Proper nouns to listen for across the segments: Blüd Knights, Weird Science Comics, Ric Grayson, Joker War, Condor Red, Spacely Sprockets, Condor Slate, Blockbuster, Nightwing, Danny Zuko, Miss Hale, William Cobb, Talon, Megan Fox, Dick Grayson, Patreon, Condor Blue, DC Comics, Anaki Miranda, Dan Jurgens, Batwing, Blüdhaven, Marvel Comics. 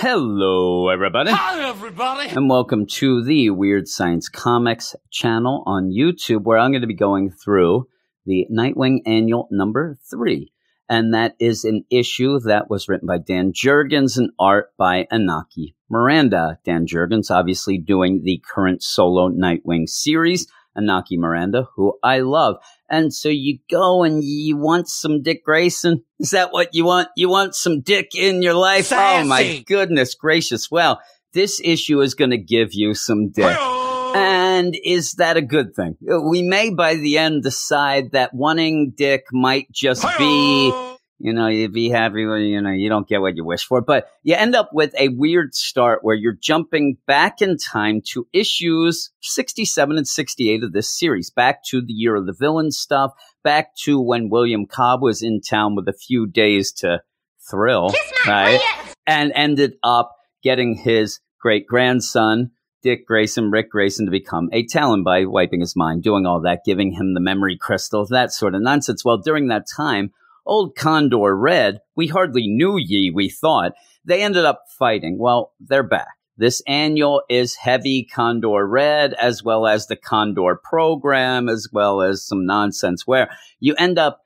Hello, everybody. Hi, everybody. And welcome to the Weird Science Comics channel on YouTube, where I'm going to be going through the Nightwing Annual number 3. And that is an issue that was written by Dan Jurgens and art by Anaki Miranda. Dan Jurgens obviously doing the current solo Nightwing series, Anaki Miranda, who I love. And so you go and you want some Dick Grayson? Is that what you want? You want some Dick in your life? Sassy. Oh, my goodness gracious. Well, this issue is going to give you some Dick. Hello. And is that a good thing? We may, by the end, decide that wanting Dick might just Hello. Be, you know, you'd be happy when, you know, you don't get what you wish for. But you end up with a weird start where you're jumping back in time to issues 67 and 68 of this series, back to the Year of the Villain stuff, back to when William Cobb was in town with a few days to thrill, right? And ended up getting his great-grandson, Dick Grayson, Ric Grayson, to become a Talon by wiping his mind, doing all that, giving him the memory crystal, that sort of nonsense. Well, during that time, old Condor Red, we hardly knew ye, we thought. They ended up fighting. Well, they're back. This annual is heavy Condor Red, as well as the Condor program, as well as some nonsense where you end up,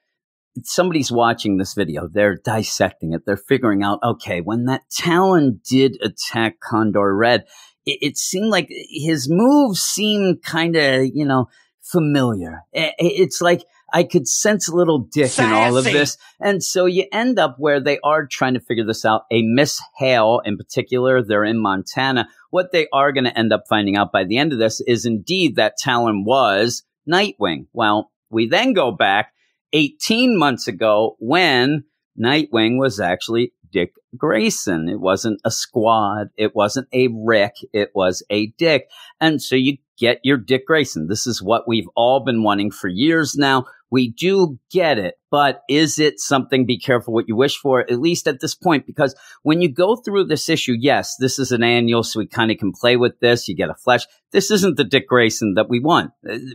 somebody's watching this video. They're dissecting it. They're figuring out, okay, when that Talon did attack Condor Red, it seemed like his moves seemed kind of, you know, familiar. It's like, I could sense a little Dick Sassy. In all of this. And so you end up where they are trying to figure this out. A Miss Hale in particular, they're in Montana. What they are going to end up finding out by the end of this is indeed that Talon was Nightwing. Well, we then go back 18 months ago when Nightwing was actually Dick Grayson. It wasn't a squad. It wasn't a Rick. It was a Dick. And so you get your Dick Grayson. This is what we've all been wanting for years now. We do get it, but is it something? Be careful what you wish for, at least at this point, because when you go through this issue, yes, this is an annual, so we kind of can play with this. You get a flash. This isn't the Dick Grayson that we want.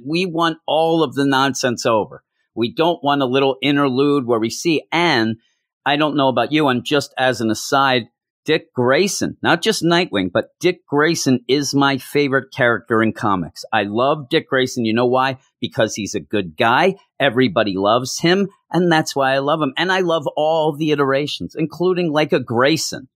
We want all of the nonsense over. We don't want a little interlude where we see, and I don't know about you, and just as an aside, Dick Grayson, not just Nightwing, but Dick Grayson is my favorite character in comics. I love Dick Grayson. You know why? Because he's a good guy. Everybody loves him, and that's why I love him. And I love all the iterations, including like a Grayson,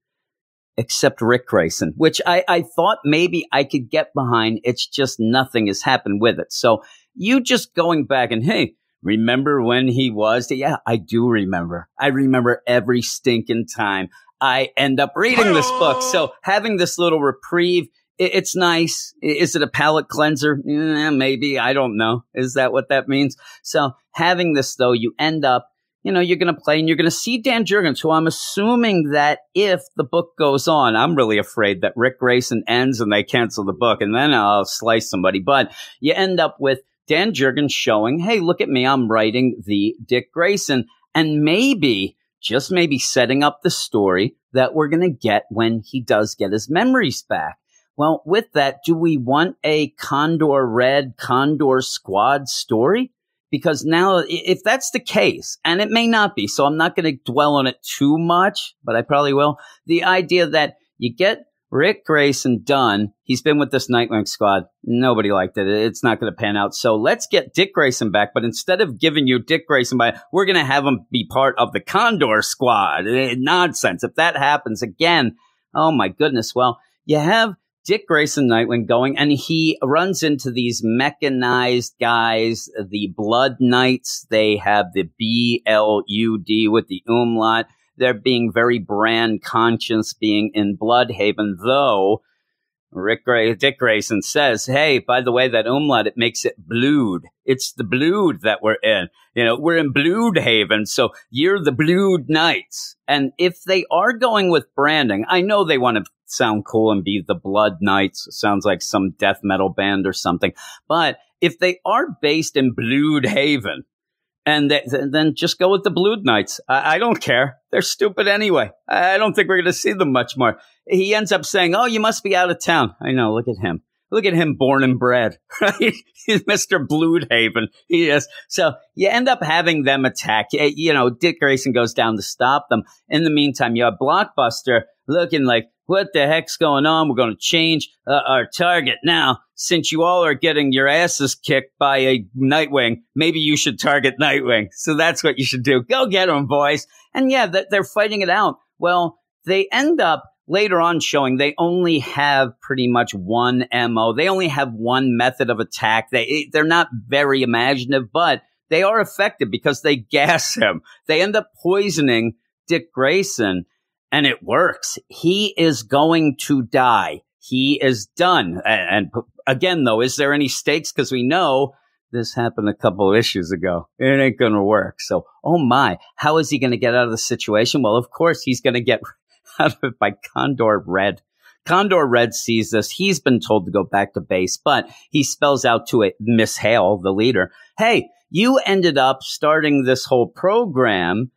except Ric Grayson, which I thought maybe I could get behind. It's just nothing has happened with it. So you just going back and, hey, remember when he was? Yeah, I do remember. I remember every stinking time I end up reading this book. So having this little reprieve, it's nice. Is it a palate cleanser? Maybe. I don't know. Is that what that means? So having this, though, you end up, you know, you're going to play and you're going to see Dan Jurgens, who I'm assuming that if the book goes on, I'm really afraid that Ric Grayson ends and they cancel the book and then I'll slice somebody. But you end up with Dan Jurgens showing, hey, look at me. I'm writing the Dick Grayson, and maybe, just maybe, setting up the story that we're going to get when he does get his memories back. Well, with that, do we want a Condor Red, Condor Squad story? Because now, if that's the case, and it may not be, so I'm not going to dwell on it too much, but I probably will. The idea that you get Ric Grayson done. He's been with this Nightwing squad. Nobody liked it. It's not going to pan out. So let's get Dick Grayson back. But instead of giving you Dick Grayson back, we're going to have him be part of the Condor squad. Nonsense. If that happens again, oh my goodness. Well, you have Dick Grayson Nightwing going, and he runs into these mechanized guys, the Blüd Knights. They have the B-L-U-D with the umlaut. They're being very brand conscious, being in Blüdhaven, though Dick Grayson says, hey, by the way, that umlaut, it makes it Blüd. It's the Blüd that we're in. You know, we're in Blüdhaven, so you're the Blüd Knights. And if they are going with branding, I know they want to sound cool and be the Blüd Knights. Sounds like some death metal band or something. But if they are based in Blüdhaven, and then just go with the Blüd Knights. I don't care. They're stupid anyway. I don't think we're going to see them much more. He ends up saying, oh, you must be out of town. I know. Look at him. Look at him, born and bred. Right? He's Mr. Blüdhaven. He is. So you end up having them attack. You know, Dick Grayson goes down to stop them. In the meantime, you have Blockbuster looking like, What the heck's going on? We're going to change our target now. Since you all are getting your asses kicked by a Nightwing, maybe you should target Nightwing. So that's what you should do. Go get him, boys. And yeah, they're fighting it out. Well, they end up later on showing they only have pretty much one MO. They only have one method of attack. They're not very imaginative, but they are effective because they gas him. They end up poisoning Dick Grayson, and it works. He is going to die. He is done. And again, though, is there any stakes? Because we know this happened a couple of issues ago. It ain't going to work. So, oh my, how is he going to get out of the situation? Well, of course, he's going to get out of it by Condor Red. Condor Red sees this. He's been told to go back to base, but he spells out to it, Miss Hale, the leader, hey, you ended up starting this whole program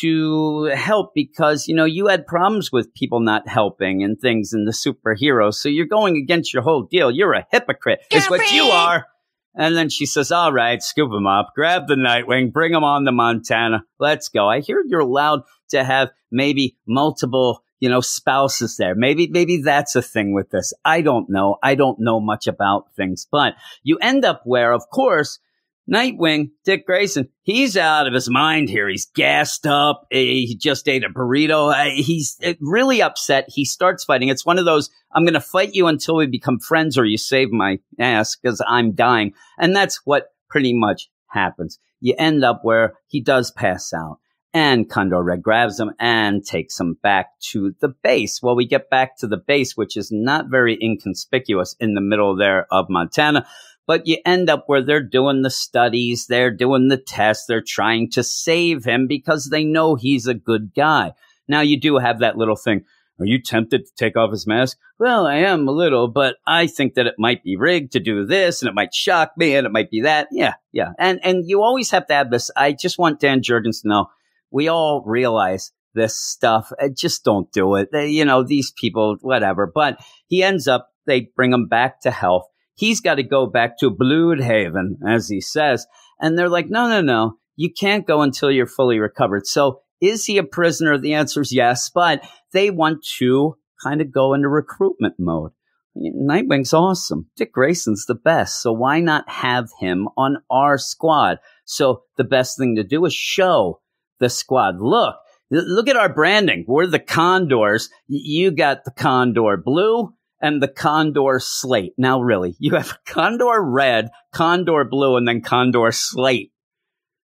to help because, you know, you had problems with people not helping and things in the superheroes. So you're going against your whole deal. You're a hypocrite. It's what you are. And then she says, all right, scoop him up, grab the Nightwing, bring him on to Montana. Let's go. I hear you're allowed to have maybe multiple, you know, spouses there. Maybe that's a thing with this. I don't know. I don't know much about things, but you end up where, of course, Nightwing, Dick Grayson, he's out of his mind here. He's gassed up. He just ate a burrito. He's really upset. He starts fighting. It's one of those, I'm going to fight you until we become friends or you save my ass because I'm dying. And that's what pretty much happens. You end up where he does pass out. And Condor Red grabs him and takes him back to the base. Well, we get back to the base, which is not very inconspicuous in the middle there of Montana. But you end up where they're doing the studies, they're doing the tests, they're trying to save him because they know he's a good guy. Now, you do have that little thing. Are you tempted to take off his mask? Well, I am a little, but I think that it might be rigged to do this, and it might shock me, and it might be that. Yeah. And you always have to have this. I just want Dan Jurgens to know, we all realize this stuff. Just don't do it. These people, whatever. But he ends up, they bring him back to health. He's got to go back to Blüdhaven, as he says. And they're like, no, you can't go until you're fully recovered. So is he a prisoner? The answer is yes, but they want to kind of go into recruitment mode. Nightwing's awesome. Dick Grayson's the best. So why not have him on our squad? So the best thing to do is show the squad. Look at our branding. We're the Condors. You got the Condor Blue and the Condor Slate. Now, really, you have Condor Red, Condor Blue, and then Condor Slate.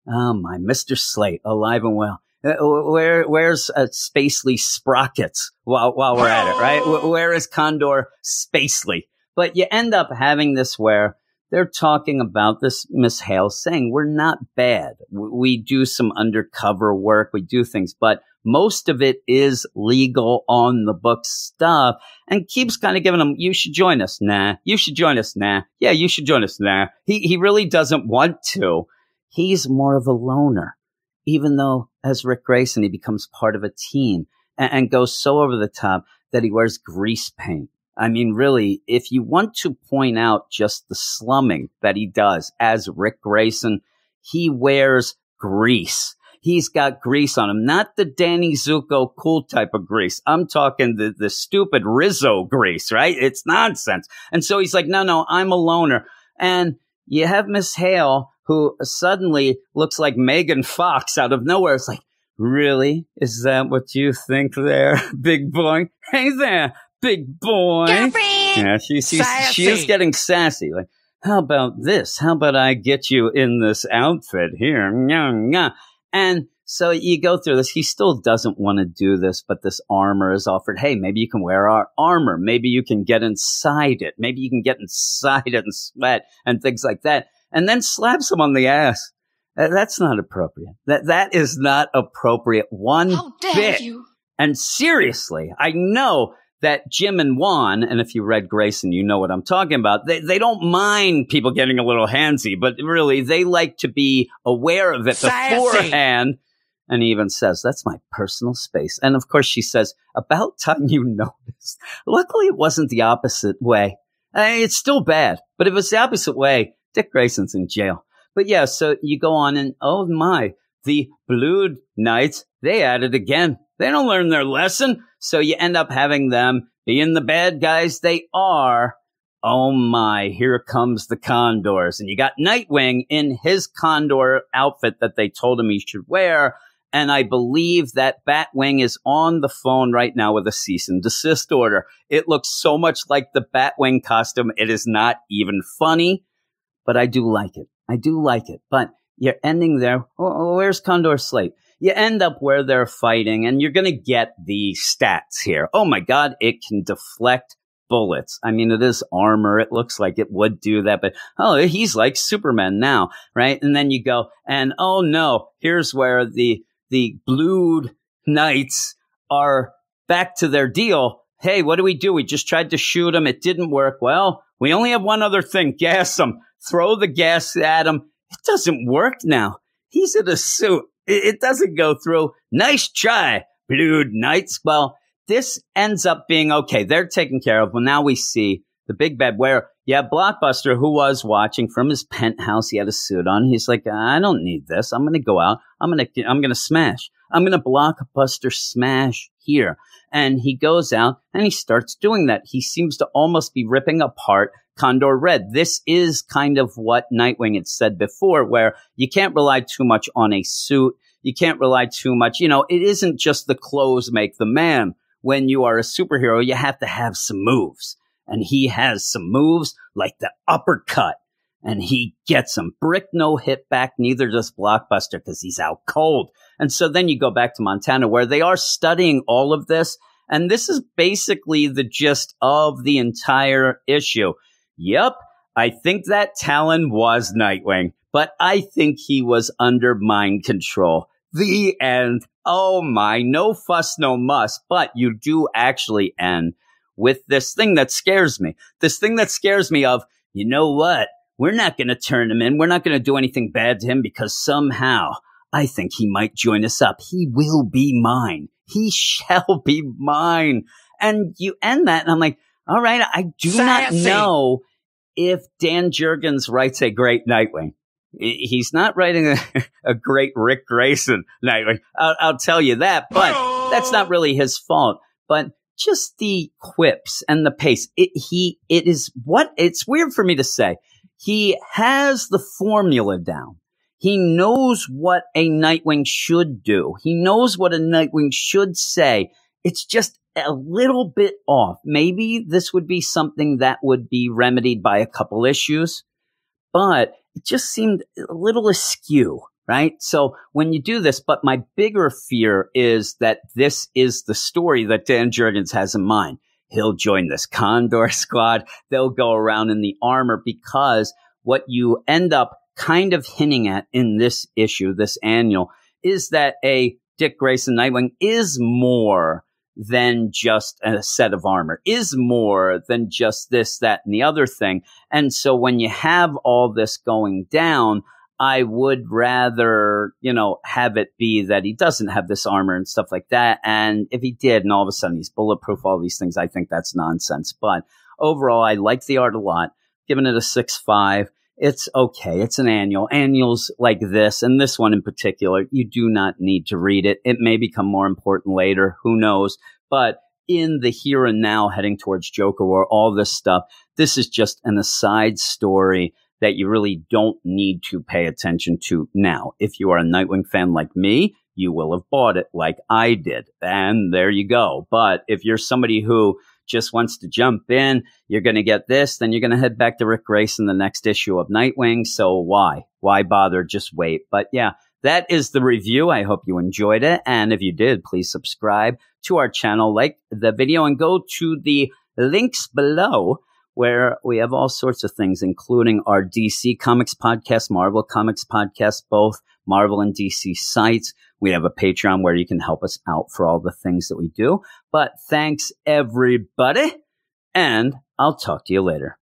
Oh, my, Mr. Slate, alive and well. Where's Spacely Sprockets while we're at it, right? Where is Condor Spacely? But you end up having this where they're talking about this Miss Hale saying, we're not bad. We do some undercover work. We do things, but most of it is legal on the book stuff, and keeps kind of giving them, you should join us. Nah, you should join us. Nah, yeah, you should join us. Nah, he really doesn't want to. He's more of a loner, even though as Ric Grayson, he becomes part of a team and goes so over the top that he wears grease paint. I mean, really, if you want to point out just the slumming that he does as Ric Grayson, he wears grease. He's got grease on him, not the Danny Zuko cool type of grease. I'm talking the stupid Rizzo grease, right? It's nonsense. And so he's like, no, I'm a loner. And you have Miss Hale, who suddenly looks like Megan Fox out of nowhere. It's like, really? Is that what you think there, big boy? Hey there, big boy. Yeah, she is getting sassy. Like, how about this? How about I get you in this outfit here? Nyah. And so you go through this. He still doesn't want to do this, but this armor is offered. Hey, maybe you can wear our armor. Maybe you can get inside it. Maybe you can get inside it and sweat and things like that. And then slaps him on the ass. That's not appropriate. That is not appropriate one How dare bit. You? And seriously, I know that Jim and Juan, and if you read Grayson, you know what I'm talking about, they don't mind people getting a little handsy, but really, they like to be aware of it beforehand. And he even says, that's my personal space. And of course, she says, about time you noticed. Luckily, it wasn't the opposite way. It's still bad, but if it's the opposite way, Dick Grayson's in jail. But yeah, so you go on and, oh my, the Blüd Knights, they at it again. They don't learn their lesson, so you end up having them being the bad guys they are. Oh my, here comes the Condors. And you got Nightwing in his Condor outfit that they told him he should wear. And I believe that Batwing is on the phone right now with a cease and desist order. It looks so much like the Batwing costume. It is not even funny, but I do like it. I do like it. But you're ending there. Oh, where's Condor Slate? You end up where they're fighting, and you're going to get the stats here. Oh, my God, it can deflect bullets. I mean, it is armor. It looks like it would do that, but oh, he's like Superman now, right? And then you go, and oh, no, here's where the Blüd Knights are back to their deal. Hey, what do? We just tried to shoot him. It didn't work. Well, we only have one other thing. Gas him. Throw the gas at him. It doesn't work now. He's in a suit. It doesn't go through. Nice try, Blüd Knights. Well, this ends up being okay. They're taken care of. Well, now we see the big bad where, yeah, Blockbuster, who was watching from his penthouse, he had a suit on. He's like, I don't need this. I'm going to go out. I'm going to smash. I'm going to Blockbuster smash here. And he goes out and he starts doing that. He seems to almost be ripping apart Condor Red. This is kind of what Nightwing had said before, where you can't rely too much on a suit. You can't rely too much. You know, it isn't just the clothes make the man. When you are a superhero, you have to have some moves. And he has some moves like the uppercut. And he gets them. Brick no hit back, neither does Blockbuster because he's out cold. And so then you go back to Montana where they are studying all of this. And this is basically the gist of the entire issue. Yep, I think that Talon was Nightwing, but I think he was under mind control. The end. Oh my, no fuss, no muss, but you do actually end with this thing that scares me. This thing that scares me of, you know what? We're not going to turn him in. We're not going to do anything bad to him because somehow I think he might join us up. He will be mine. He shall be mine. And you end that and I'm like, all right, I do not know if Dan Jurgens writes a great Nightwing. He's not writing a great Ric Grayson Nightwing. I'll tell you that, but that's not really his fault. But just the quips and the pace. It's weird for me to say. He has the formula down. He knows what a Nightwing should do. He knows what a Nightwing should say. It's just a little bit off. Maybe this would be something that would be remedied by a couple issues, but it just seemed a little askew, right? So when you do this, but my bigger fear is that this is the story that Dan Jurgens has in mind. He'll join this Condor squad. They'll go around in the armor because what you end up kind of hinting at in this issue, this annual, is that a Dick Grayson Nightwing is more than just a set of armor, is more than just this, that, and the other thing. And so when you have all this going down, I would rather, you know, have it be that he doesn't have this armor and stuff like that. And if he did, and all of a sudden he's bulletproof, all these things, I think that's nonsense. But overall, I like the art a lot. Giving it a 6.5. It's okay. It's an annual. Annuals like this, and this one in particular, you do not need to read it. It may become more important later. Who knows? But in the here and now, heading towards Joker War, all this stuff, this is just an aside story that you really don't need to pay attention to now. If you are a Nightwing fan like me, you will have bought it like I did. And there you go. But if you're somebody who just wants to jump in, you're going to get this, then you're going to head back to Ric Grayson the next issue of Nightwing. So why bother? Just wait. But yeah, that is the review. I hope you enjoyed it. And if you did, please subscribe to our channel, like the video, and go to the links below where we have all sorts of things, including our DC Comics podcast, Marvel Comics podcast, both Marvel and DC sites. We have a Patreon where you can help us out for all the things that we do. But thanks, everybody, and I'll talk to you later.